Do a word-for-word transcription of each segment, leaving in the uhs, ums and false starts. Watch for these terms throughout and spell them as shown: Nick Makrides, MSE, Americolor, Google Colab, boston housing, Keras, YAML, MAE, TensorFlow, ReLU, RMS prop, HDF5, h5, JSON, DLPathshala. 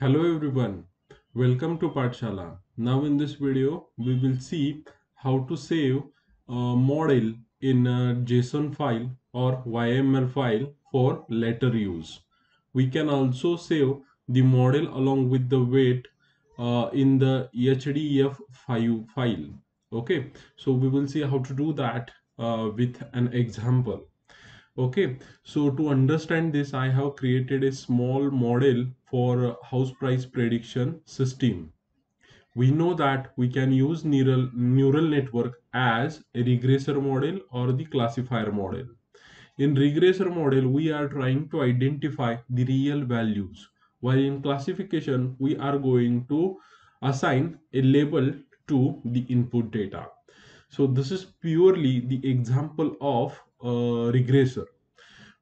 Hello everyone, welcome to Pathshala. Now in this video we will see how to save a model in a JSON file or Y M L file for later use. We can also save the model along with the weight uh, in the H D F five file. Okay, so we will see how to do that uh, with an example. Okay, so to understand this, I have created a small model for house price prediction system. We know that we can use neural, neural network as a regressor model or the classifier model. In regressor model, we are trying to identify the real values, while in classification, we are going to assign a label to the input data. So this is purely the example of a regressor.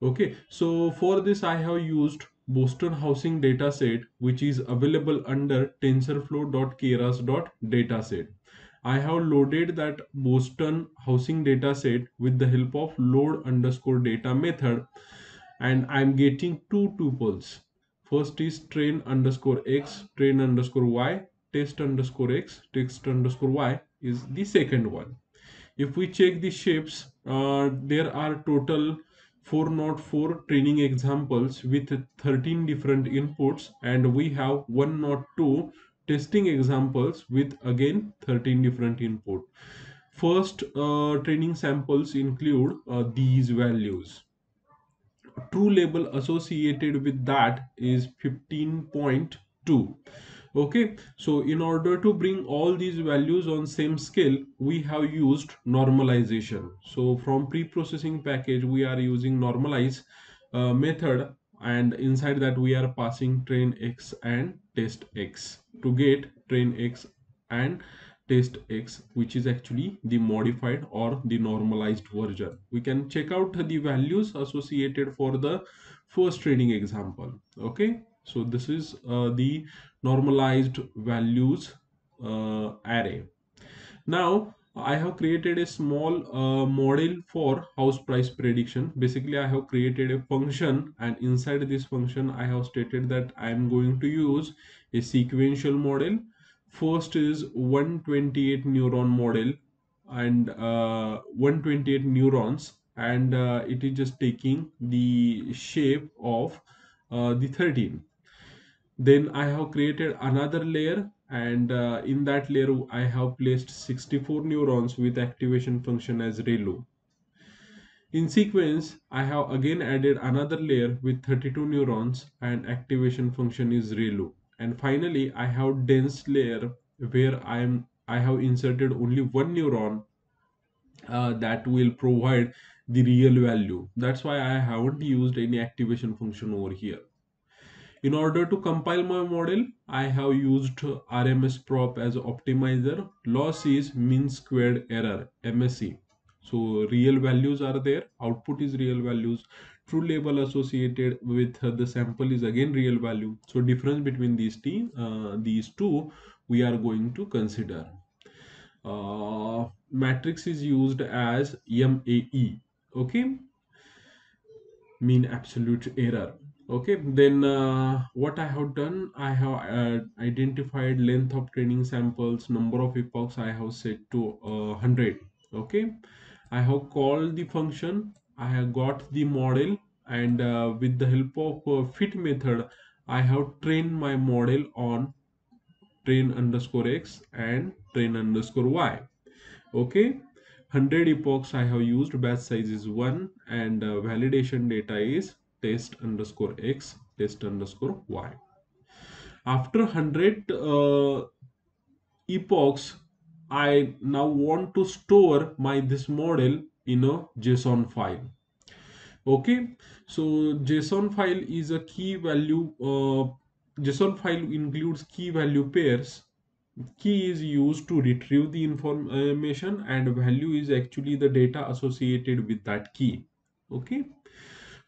Okay, so for this, I have used Boston housing dataset, which is available under tensorflow dot keras dot dataset. I have loaded that Boston housing dataset with the help of load underscore data method, and I'm getting two tuples. First is train underscore x, train underscore y, test underscore x, test underscore y is the second one. If we check the shapes, uh, there are total four zero four training examples with thirteen different inputs, and we have one zero two testing examples with again thirteen different input. First uh, training samples include uh, these values. True label associated with that is fifteen point two. Okay, so in order to bring all these values on same scale, we have used normalization. So from pre-processing package, we are using normalize uh, method, and inside that we are passing train x and test x to get train x and test x, which is actually the modified or the normalized version. We can check out the values associated for the first training example. Okay, so this is uh, the normalized values uh, array. Now I have created a small uh, model for house price prediction. Basically, I have created a function, and inside this function I have stated that I am going to use a sequential model. First is one hundred twenty-eight neuron model and uh, one hundred twenty-eight neurons, and uh, it is just taking the shape of uh, the thirteen. Then I have created another layer, and uh, in that layer I have placed sixty-four neurons with activation function as ReLU. In sequence, I have again added another layer with thirty-two neurons and activation function is ReLU. And finally, I have dense layer where I am I have inserted only one neuron uh, that will provide the real value. That's why I haven't used any activation function over here. In order to compile my model, I have used R M S prop as optimizer. Loss is mean squared error, M S E. So real values are there, output is real values. True label associated with the sample is again real value. So difference between these two, uh, these two we are going to consider. Uh, matrix is used as M A E. Okay, mean absolute error. Okay, then uh, what I have done, I have uh, identified length of training samples, number of epochs I have set to uh, one hundred. Okay, I have called the function, I have got the model, and uh, with the help of uh, fit method, I have trained my model on train underscore x and train underscore y. Okay, one hundred epochs I have used, batch size is one, and uh, validation data is test underscore x, test underscore y. After one hundred uh, epochs, I now want to store my this model in a JSON file. Okay, so JSON file is a key value. Uh, JSON file includes key value pairs. Key is used to retrieve the information, and value is actually the data associated with that key. Okay.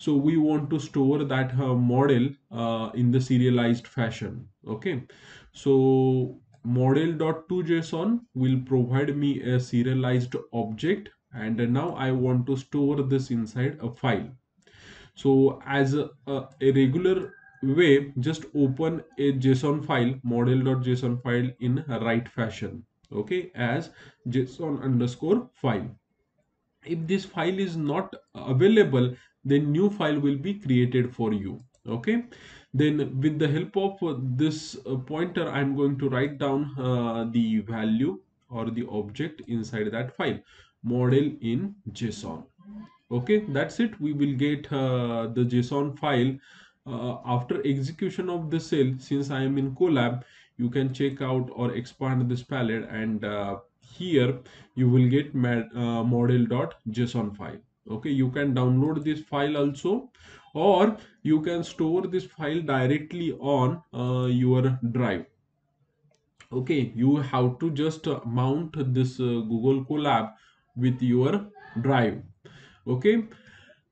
So we want to store that uh, model uh, in the serialized fashion. Okay, so model dot to JSON will provide me a serialized object, and now I want to store this inside a file. So as a, a, a regular way, just open a JSON file, model.json file in right fashion, okay, as JSON underscore file. If this file is not available, then new file will be created for you, okay. Then with the help of this pointer, I'm going to write down uh, the value or the object inside that file, model in JSON. Okay, that's it. We will get uh, the JSON file uh, after execution of the cell. Since I am in Colab, you can check out or expand this palette, and uh, here you will get uh, model.json file. Okay, you can download this file also, or you can store this file directly on uh, your drive. Okay, you have to just uh, mount this uh, Google Colab with your drive. Okay,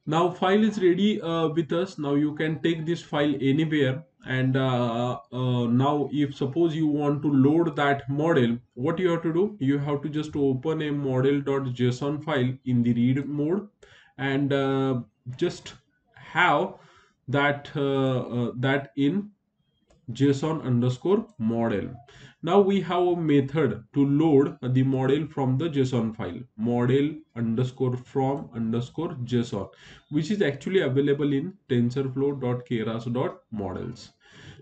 now file is ready uh, with us. Now you can take this file anywhere, and uh, uh, now if suppose you want to load that model, what you have to do, you have to just open a model.json file in the read mode, and uh, just have that uh, uh, that in JSON underscore model. Now we have a method to load the model from the JSON file, model underscore from underscore JSON, which is actually available in tensorflow.keras.models.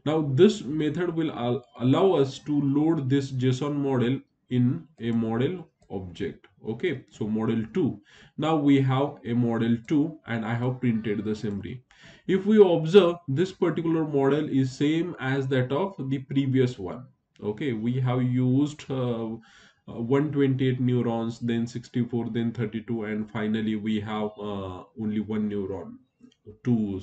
Now this method will al allow us to load this JSON model in a model object. Okay, so model two. Now we have a model two, and I have printed the summary. If we observe, this particular model is same as that of the previous one. Okay, we have used uh, one hundred twenty-eight neurons, then sixty-four, then thirty-two, and finally we have uh, only one neuron to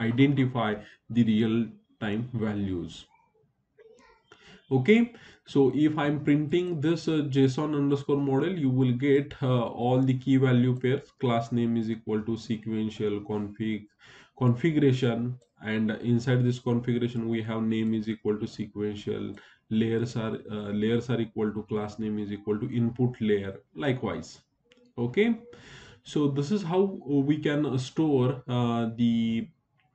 identify the real time values. Okay, so if I'm printing this uh, JSON underscore model, you will get uh, all the key value pairs. Class name is equal to sequential, config, configuration, and inside this configuration we have name is equal to sequential, layers are uh, layers are equal to class name is equal to input layer, likewise. Okay, so this is how we can store uh, the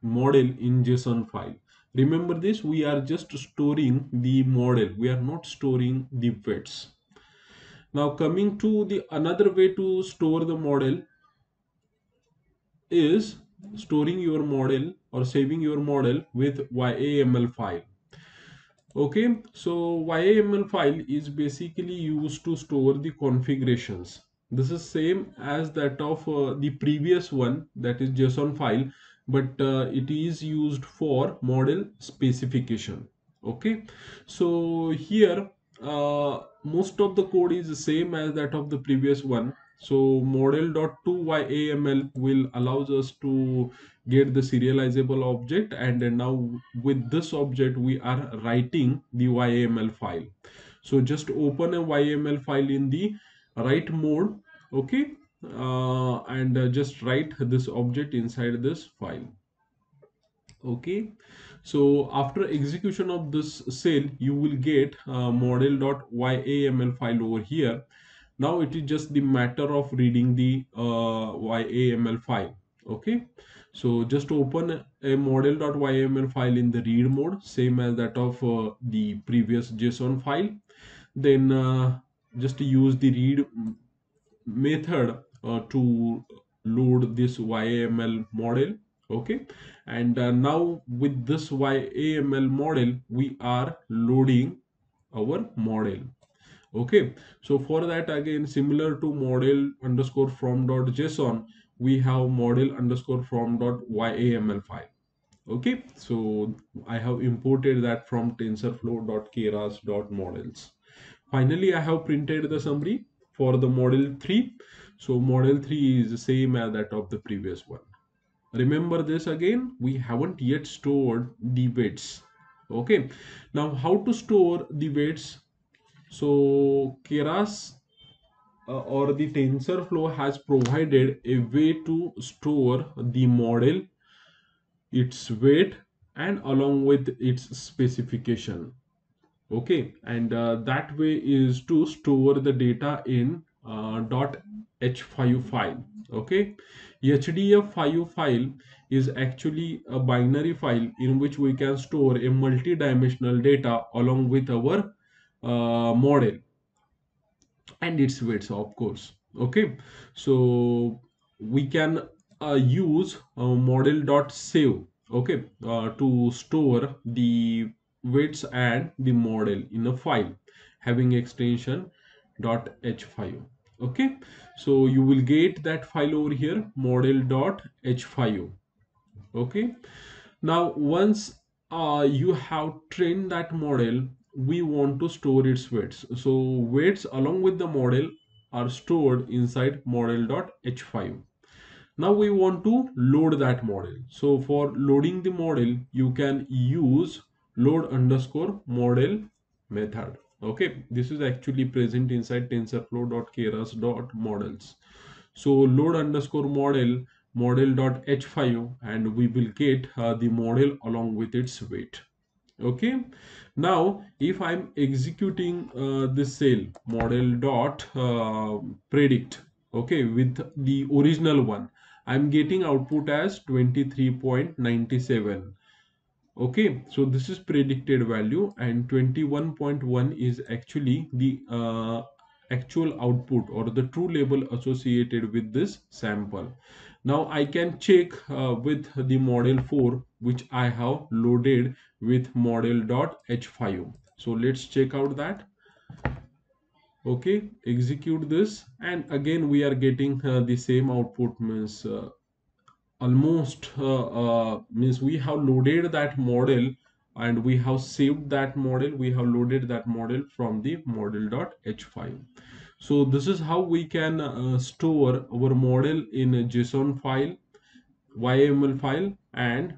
model in JSON file. Remember this, we are just storing the model, we are not storing the weights. Now coming to the another way to store the model is storing your model or saving your model with Y A M L file. Okay, so Y A M L file is basically used to store the configurations. This is same as that of uh, the previous one, that is JSON file, but uh, it is used for model specification. Okay, so here uh, most of the code is the same as that of the previous one. So model.toYAML will allows us to get the serializable object, and then now with this object we are writing the Y A M L file. So just open a Y A M L file in the write mode. Okay, uh, and uh, just write this object inside this file. Okay, so after execution of this cell, you will get uh, model.Y A M L file over here. Now it is just the matter of reading the uh, Y A M L file. Okay, so just open a model.Y A M L file in the read mode, same as that of uh, the previous JSON file. Then uh, just use the read method uh, to load this Y A M L model. Okay, and uh, now with this Y A M L model, we are loading our model. Okay, so for that again, similar to model underscore from dot JSON, we have model underscore from dot Y A M L file. Okay, so I have imported that from tensorflow.keras.models. Finally, I have printed the summary for the model three. So model three is the same as that of the previous one. Remember this again, we haven't yet stored the weights. Okay, now how to store the weights? So Keras uh, or the TensorFlow has provided a way to store the model, its weight, and along with its specification. Okay, and uh, that way is to store the data in uh, .h five file. Okay, H D F five file is actually a binary file in which we can store a multi-dimensional data along with our uh, model and its weights, of course. Okay, so we can uh, use uh, model.save, okay, uh, to store the weights and the model in a file having extension .h five. Okay, so you will get that file over here, model.h five. Okay, now once uh, you have trained that model, we want to store its weights. So weights along with the model are stored inside model.h five. Now we want to load that model. So for loading the model, you can use load underscore model method. Okay, this is actually present inside tensorflow.keras.models. So load underscore model model.h five, and we will get uh, the model along with its weight. Okay, now if I'm executing uh, this cell model dot uh, predict, okay, with the original one, I'm getting output as twenty-three point nine seven. Okay, so this is predicted value, and twenty-one point one is actually the uh, actual output or the true label associated with this sample. Now I can check uh, with the model four, which I have loaded with model.h five. So let's check out that. Okay, execute this, and again we are getting uh, the same output, means uh, almost uh, uh, means we have loaded that model and we have saved that model, we have loaded that model from the model.h five. So this is how we can uh, store our model in a JSON file, Y A M L file, and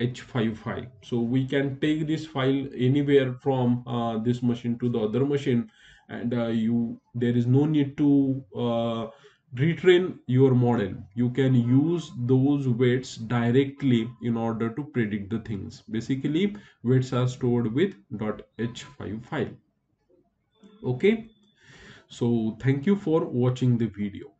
.h five file. So we can take this file anywhere from uh, this machine to the other machine, and uh, you there is no need to uh, retrain your model. You can use those weights directly in order to predict the things. Basically, weights are stored with .h five file. Okay, so thank you for watching the video.